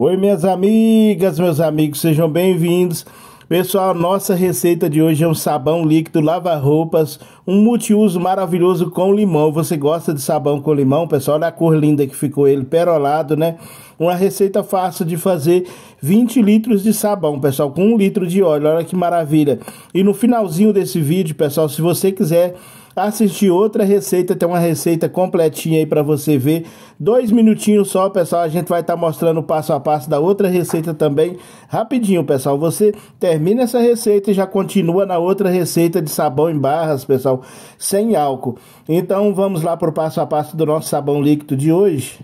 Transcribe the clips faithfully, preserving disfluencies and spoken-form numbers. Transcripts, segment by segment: Oi minhas amigas, meus amigos, sejam bem-vindos. Pessoal, nossa receita de hoje é um sabão líquido lava-roupas, um multiuso maravilhoso com limão. Você gosta de sabão com limão, pessoal? Olha a cor linda que ficou ele, perolado, né? Uma receita fácil de fazer, vinte litros de sabão, pessoal, com um litro de óleo. Olha que maravilha. E no finalzinho desse vídeo, pessoal, se você quiser assistir outra receita, tem uma receita completinha aí para você ver, dois minutinhos só, pessoal, a gente vai estar tá mostrando o passo a passo da outra receita também, rapidinho, pessoal. Você termina essa receita e já continua na outra receita de sabão em barras, pessoal, sem álcool. Então vamos lá para o passo a passo do nosso sabão líquido de hoje.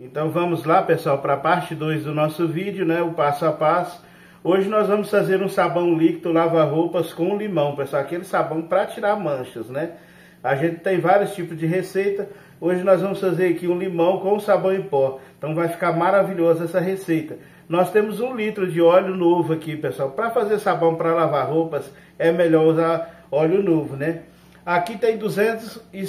Então vamos lá, pessoal, para a parte dois do nosso vídeo, né, o passo a passo. Hoje nós vamos fazer um sabão líquido lava-roupas com limão, pessoal, aquele sabão para tirar manchas, né? A gente tem vários tipos de receita, hoje nós vamos fazer aqui um limão com sabão em pó, então vai ficar maravilhosa essa receita. Nós temos um litro de óleo novo aqui, pessoal, para fazer sabão para lavar roupas é melhor usar óleo novo, né? Aqui tem duzentos e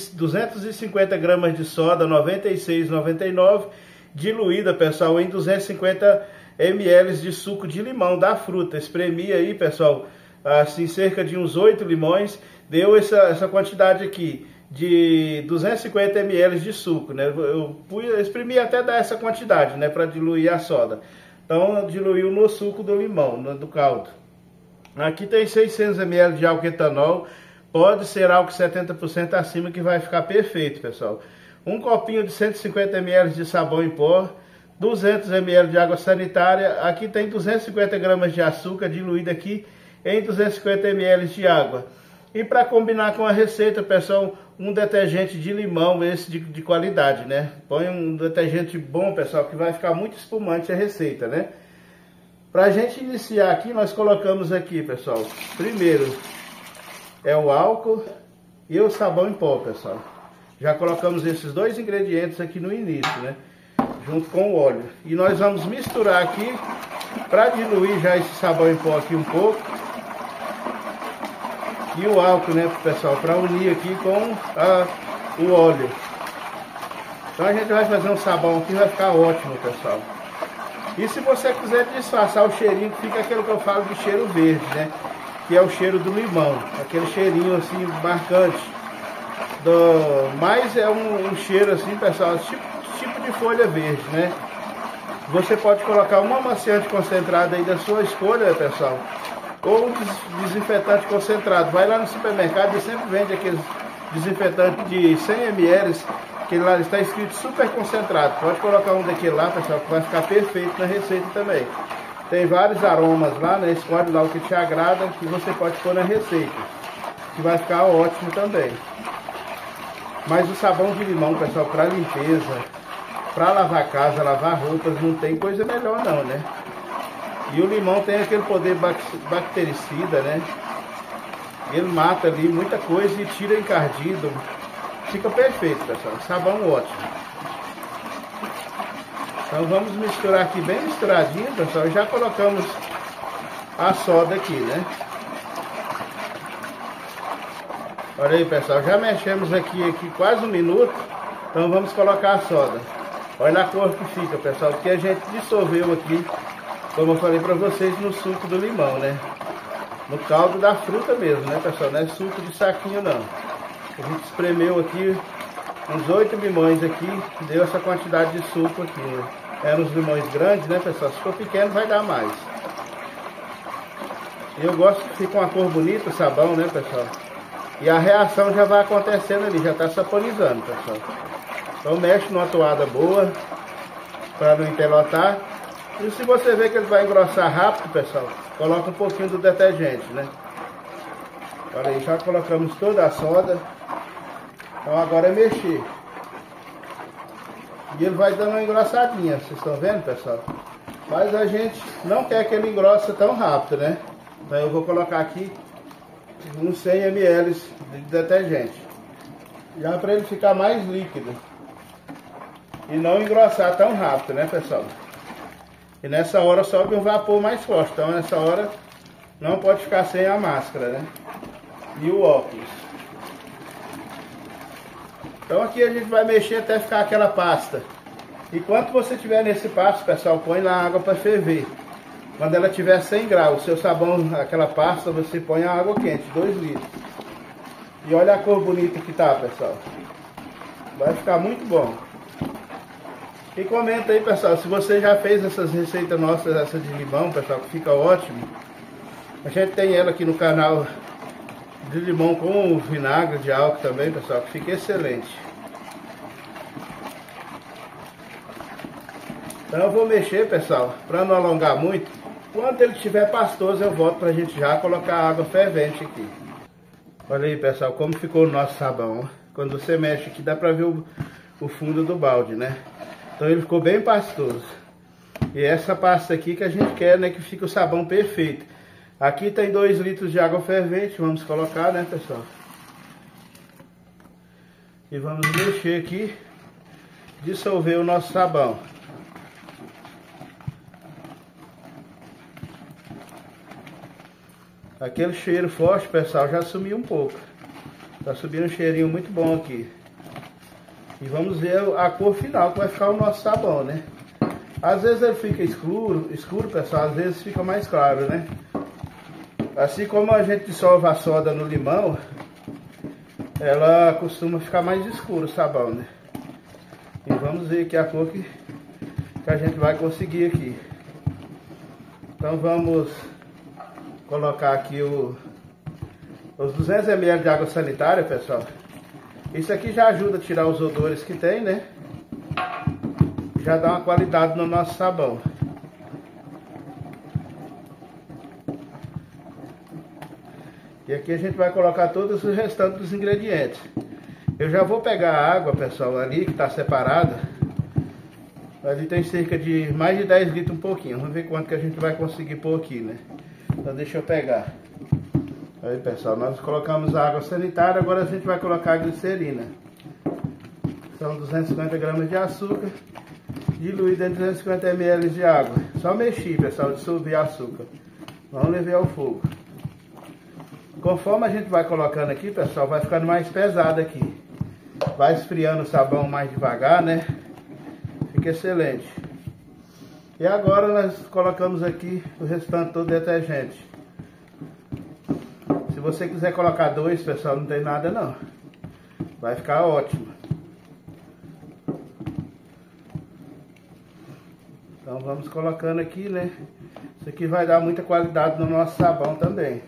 cinquenta gramas de soda, noventa e seis reais e noventa e nove centavos, diluída, pessoal, em duzentos e cinquenta mililitros de suco de limão da fruta. Espremi aí, pessoal, assim cerca de uns oito limões, deu essa, essa quantidade aqui de duzentos e cinquenta mililitros de suco, né? Eu espremi até dar essa quantidade, né, para diluir a soda. Então diluiu no suco do limão, no, do caldo. Aqui tem seiscentos mililitros de álcool etanol, pode ser álcool setenta por cento acima que vai ficar perfeito, pessoal. Um copinho de cento e cinquenta mililitros de sabão em pó, duzentos mililitros de água sanitária. Aqui tem duzentos e cinquenta gramas de açúcar diluído aqui em duzentos e cinquenta mililitros de água. E para combinar com a receita, pessoal, um detergente de limão, esse de, de qualidade, né? Põe um detergente bom, pessoal, que vai ficar muito espumante a receita, né? Para a gente iniciar aqui, nós colocamos aqui, pessoal, primeiro é o álcool e o sabão em pó, pessoal. Já colocamos esses dois ingredientes aqui no início, né? Junto com o óleo. E nós vamos misturar aqui para diluir já esse sabão em pó aqui um pouco. E o álcool, né, pessoal, para unir aqui com a, o óleo. Então a gente vai fazer um sabão aqui, vai ficar ótimo, pessoal. E se você quiser disfarçar o cheirinho, fica aquilo que eu falo de cheiro verde, né? Que é o cheiro do limão. Aquele cheirinho assim marcante. Do... Mas é um, um cheiro assim, pessoal, tipo, tipo de folha verde, né? Você pode colocar um amaciante concentrado aí da sua escolha, pessoal, ou um desinfetante concentrado. Vai lá no supermercado e sempre vende aqueles desinfetantes de cem mililitros, que lá está escrito super concentrado. Pode colocar um daquele lá, pessoal, que vai ficar perfeito na receita também. Tem vários aromas lá, né? Escolhe lá o que te agrada, que você pode pôr na receita, que vai ficar ótimo também. Mas o sabão de limão, pessoal, para limpeza, para lavar casa, lavar roupas, não tem coisa melhor não, né? E o limão tem aquele poder bactericida, né? Ele mata ali muita coisa e tira encardido. Fica perfeito, pessoal. Sabão ótimo. Então vamos misturar aqui bem misturadinho, pessoal. Já colocamos a soda aqui, né? Olha aí, pessoal, já mexemos aqui, aqui quase um minuto, então vamos colocar a soda. Olha a cor que fica, pessoal, porque a gente dissolveu aqui, como eu falei para vocês, no suco do limão, né? No caldo da fruta mesmo, né, pessoal? Não é suco de saquinho, não. A gente espremeu aqui uns oito limões aqui, deu essa quantidade de suco aqui, né? Eram uns limões grandes, né, pessoal? Se for pequeno, vai dar mais. Eu gosto que fica uma cor bonita o sabão, né, pessoal? E a reação já vai acontecendo ali, já está saponizando, pessoal. Então mexe numa toada boa, para não empelotar. E se você vê que ele vai engrossar rápido, pessoal, coloca um pouquinho do detergente, né? Olha aí, já colocamos toda a soda. Então agora é mexer. E ele vai dando uma engrossadinha, vocês estão vendo, pessoal? Mas a gente não quer que ele engrossa tão rápido, né? Então eu vou colocar aqui uns cem mililitros de detergente, já para ele ficar mais líquido e não engrossar tão rápido, né, pessoal? E nessa hora sobe um vapor mais forte, então nessa hora não pode ficar sem a máscara, né, e o óculos. Então aqui a gente vai mexer até ficar aquela pasta Enquanto você estiver nesse passo, pessoal, põe na água para ferver. Quando ela tiver cem graus, o seu sabão, aquela pasta, você põe a água quente, dois litros. E olha a cor bonita que tá, pessoal. Vai ficar muito bom. E comenta aí, pessoal, se você já fez essas receitas nossas, essa de limão, pessoal, que fica ótimo. A gente tem ela aqui no canal de limão com vinagre de álcool também, pessoal, que fica excelente. Então eu vou mexer, pessoal, para não alongar muito. Quando ele estiver pastoso, eu volto para a gente já colocar a água fervente aqui. Olha aí, pessoal, como ficou o nosso sabão. Quando você mexe aqui, dá para ver o, o fundo do balde, né? Então ele ficou bem pastoso. E essa pasta aqui que a gente quer, né? Que fica o sabão perfeito. Aqui tem dois litros de água fervente. Vamos colocar, né, pessoal? E vamos mexer aqui. Dissolver o nosso sabão. Aquele cheiro forte, pessoal, já sumiu um pouco. Tá subindo um cheirinho muito bom aqui. E vamos ver a cor final que vai ficar o nosso sabão, né? Às vezes ele fica escuro, escuro, pessoal, às vezes fica mais claro, né? Assim como a gente dissolve a soda no limão, ela costuma ficar mais escuro o sabão, né? E vamos ver aqui a cor que, que a gente vai conseguir aqui. Então vamos colocar aqui o, os duzentos mililitros de água sanitária, pessoal. Isso aqui já ajuda a tirar os odores que tem, né? Já dá uma qualidade no nosso sabão. E aqui a gente vai colocar todos os restantes dos ingredientes. Eu já vou pegar a água, pessoal, ali que está separada. Ali tem cerca de mais de dez litros, um pouquinho. Vamos ver quanto que a gente vai conseguir pôr aqui, né? Então deixa eu pegar. Aí, pessoal, nós colocamos a água sanitária. Agora a gente vai colocar a glicerina. São duzentos e cinquenta gramas de açúcar, diluída em trezentos e cinquenta mililitros de água. Só mexer, pessoal, dissolver açúcar. Vamos levar ao fogo. Conforme a gente vai colocando aqui, pessoal, vai ficando mais pesado aqui. Vai esfriando o sabão mais devagar, né? Fica excelente. E agora nós colocamos aqui o restante todo do detergente. Se você quiser colocar dois, pessoal, não tem nada não. Vai ficar ótimo. Então vamos colocando aqui, né? Isso aqui vai dar muita qualidade no nosso sabão também.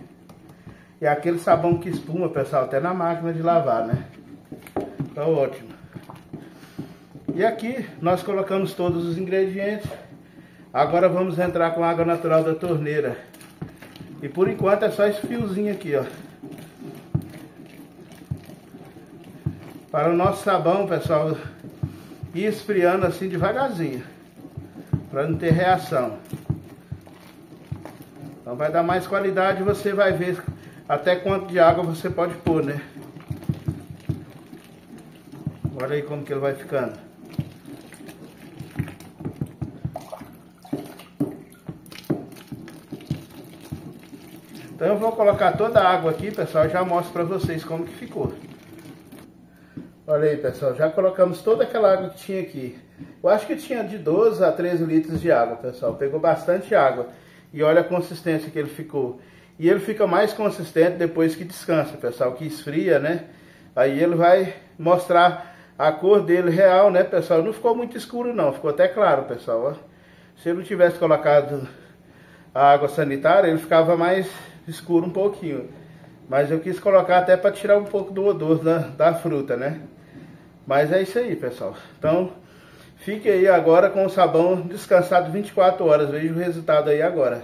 E aquele sabão que espuma, pessoal, até na máquina de lavar, né? Então ótimo. E aqui nós colocamos todos os ingredientes. Agora vamos entrar com a água natural da torneira. E por enquanto é só esse fiozinho aqui, ó. Para o nosso sabão, pessoal, ir esfriando assim devagarzinho, para não ter reação. Então vai dar mais qualidade, você vai ver até quanto de água você pode pôr, né? Olha aí como que ele vai ficando. Então eu vou colocar toda a água aqui, pessoal, e já mostro para vocês como que ficou. Olha aí, pessoal, já colocamos toda aquela água que tinha aqui. Eu acho que tinha de doze a treze litros de água, pessoal. Pegou bastante água. E olha a consistência que ele ficou. E ele fica mais consistente depois que descansa, pessoal, que esfria, né? Aí ele vai mostrar a cor dele real, né, pessoal? Não ficou muito escuro não, ficou até claro, pessoal. Se eu não tivesse colocado a água sanitária, ele ficava mais escuro um pouquinho, mas eu quis colocar até para tirar um pouco do odor da, da fruta, né? Mas é isso aí, pessoal. Então fique aí agora com o sabão descansado vinte e quatro horas. Veja o resultado aí agora.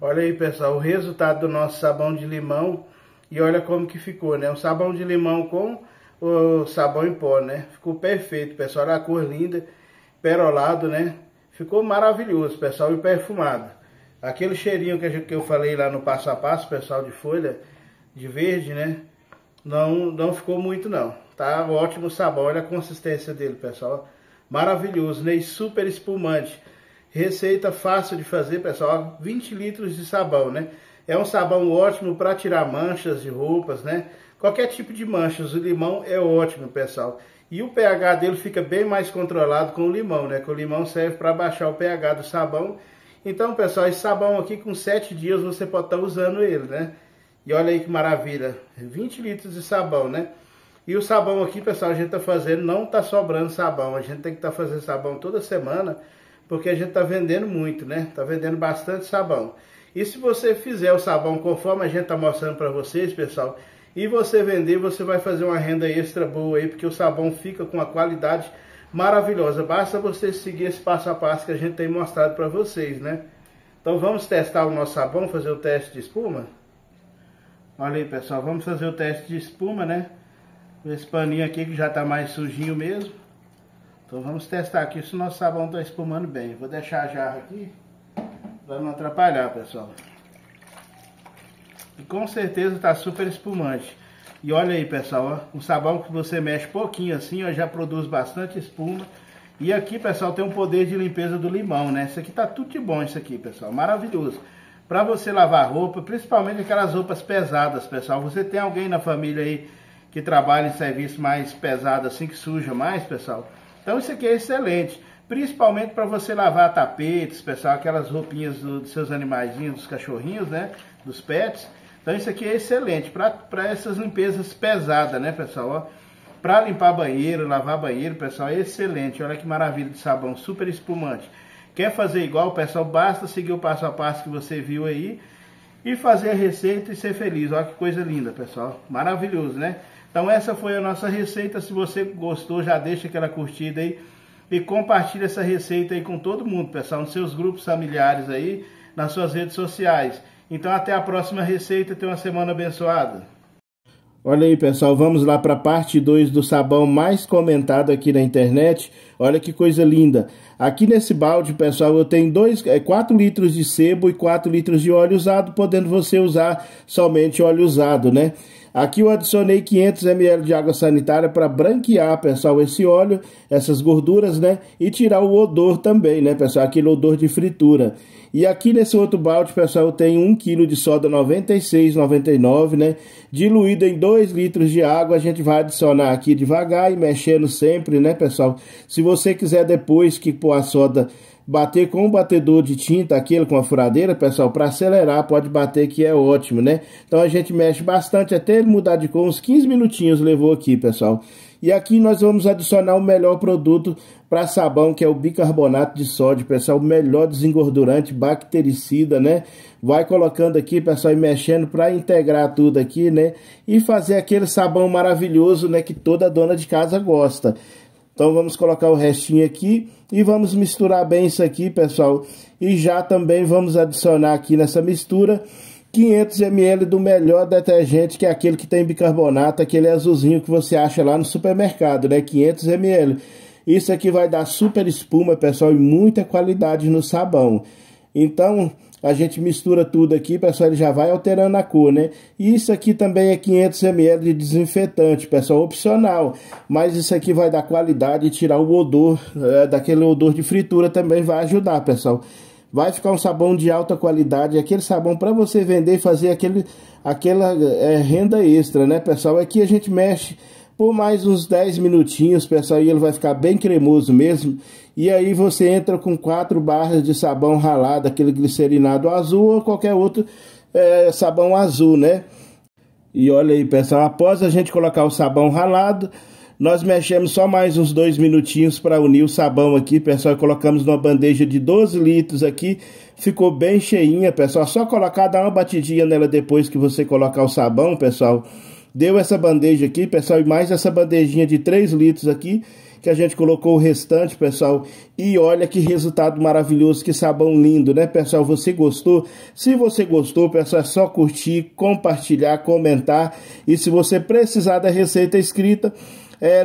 Olha aí, pessoal, o resultado do nosso sabão de limão. E olha como que ficou, né? Um sabão de limão com o sabão em pó, né? Ficou perfeito, pessoal. Olha a cor linda, perolado, né? Ficou maravilhoso, pessoal, e perfumado. Aquele cheirinho que eu falei lá no passo a passo, pessoal, de folha, de verde, né? Não, não ficou muito, não. Tá ótimo o sabão, olha a consistência dele, pessoal. Maravilhoso, né? E super espumante. Receita fácil de fazer, pessoal. vinte litros de sabão, né? É um sabão ótimo para tirar manchas de roupas, né? Qualquer tipo de manchas, o limão é ótimo, pessoal. E o pH dele fica bem mais controlado com o limão, né? Que o limão serve para baixar o pH do sabão. Então, pessoal, esse sabão aqui com sete dias você pode estar usando ele, né? E olha aí que maravilha, vinte litros de sabão, né? E o sabão aqui, pessoal, a gente tá fazendo, não tá sobrando sabão. A gente tem que estar fazendo sabão toda semana, porque a gente tá vendendo muito, né? Tá vendendo bastante sabão. E se você fizer o sabão conforme a gente tá mostrando para vocês, pessoal, e você vender, você vai fazer uma renda extra boa aí, porque o sabão fica com uma qualidade maravilhosa. Basta você seguir esse passo a passo que a gente tem mostrado para vocês, né? Então vamos testar o nosso sabão, fazer o teste de espuma? Olha aí, pessoal, vamos fazer o teste de espuma, né? Esse paninho aqui que já tá mais sujinho mesmo. Então vamos testar aqui se o nosso sabão tá espumando bem. Vou deixar a jarra aqui para não atrapalhar, pessoal. E com certeza tá super espumante. E olha aí, pessoal, ó, um sabão que você mexe pouquinho assim, ó, já produz bastante espuma. E aqui, pessoal, tem um poder de limpeza do limão, né? Isso aqui tá tudo de bom, isso aqui, pessoal, maravilhoso. Para você lavar roupa, principalmente aquelas roupas pesadas, pessoal. Você tem alguém na família aí que trabalha em serviço mais pesado assim, que suja mais, pessoal? Então isso aqui é excelente. Principalmente para você lavar tapetes, pessoal, aquelas roupinhas do, dos seus animaizinhos, dos cachorrinhos, né? Dos pets. Então isso aqui é excelente para essas limpezas pesadas, né, pessoal? Para limpar banheiro, lavar banheiro, pessoal, é excelente. Olha que maravilha de sabão, super espumante. Quer fazer igual, pessoal? Basta seguir o passo a passo que você viu aí e fazer a receita e ser feliz. Olha que coisa linda, pessoal. Maravilhoso, né? Então essa foi a nossa receita. Se você gostou, já deixa aquela curtida aí e compartilha essa receita aí com todo mundo, pessoal, nos seus grupos familiares aí, nas suas redes sociais. Então até a próxima receita, tenha uma semana abençoada. Olha aí, pessoal, vamos lá para a parte dois do sabão mais comentado aqui na internet. Olha que coisa linda. Aqui nesse balde, pessoal, eu tenho quatro litros de sebo e quatro litros de óleo usado, podendo você usar somente óleo usado, né? Aqui eu adicionei quinhentos mililitros de água sanitária para branquear, pessoal, esse óleo, essas gorduras, né? E tirar o odor também, né, pessoal? Aquele odor de fritura. E aqui nesse outro balde, pessoal, eu tenho um quilo de soda noventa e seis vírgula noventa e nove, né? Diluído em dois litros de água. A gente vai adicionar aqui devagar e mexendo sempre, né, pessoal? Se você quiser depois que pôr a soda, bater com um batedor de tinta, aquele com a furadeira, pessoal, para acelerar, pode bater que é ótimo, né? Então a gente mexe bastante até ele mudar de cor, uns quinze minutinhos levou aqui, pessoal. E aqui nós vamos adicionar o melhor produto para sabão, que é o bicarbonato de sódio, pessoal, o melhor desengordurante, bactericida, né? Vai colocando aqui, pessoal, e mexendo para integrar tudo aqui, né? E fazer aquele sabão maravilhoso, né, que toda dona de casa gosta. Então vamos colocar o restinho aqui e vamos misturar bem isso aqui, pessoal. E já também vamos adicionar aqui nessa mistura quinhentos mililitros do melhor detergente, que é aquele que tem bicarbonato, aquele azulzinho que você acha lá no supermercado, né? quinhentos mililitros. Isso aqui vai dar super espuma, pessoal, e muita qualidade no sabão. Então a gente mistura tudo aqui, pessoal, ele já vai alterando a cor, né? E isso aqui também é quinhentos mililitros de desinfetante, pessoal, opcional. Mas isso aqui vai dar qualidade e tirar o odor, é, daquele odor de fritura também vai ajudar, pessoal. Vai ficar um sabão de alta qualidade, aquele sabão para você vender e fazer aquele, aquela é, renda extra, né, pessoal? Aqui a gente mexe por mais uns dez minutinhos, pessoal, e ele vai ficar bem cremoso mesmo. E aí você entra com quatro barras de sabão ralado, aquele glicerinado azul ou qualquer outro é, sabão azul, né? E olha aí, pessoal, após a gente colocar o sabão ralado, nós mexemos só mais uns dois minutinhos para unir o sabão aqui, pessoal. Colocamos numa bandeja de doze litros aqui. Ficou bem cheinha, pessoal. Só colocar, dar uma batidinha nela depois que você colocar o sabão, pessoal. Deu essa bandeja aqui, pessoal, e mais essa bandejinha de três litros aqui, que a gente colocou o restante, pessoal. E olha que resultado maravilhoso, que sabão lindo, né, pessoal? Você gostou? Se você gostou, pessoal, é só curtir, compartilhar, comentar. E se você precisar da receita escrita, é...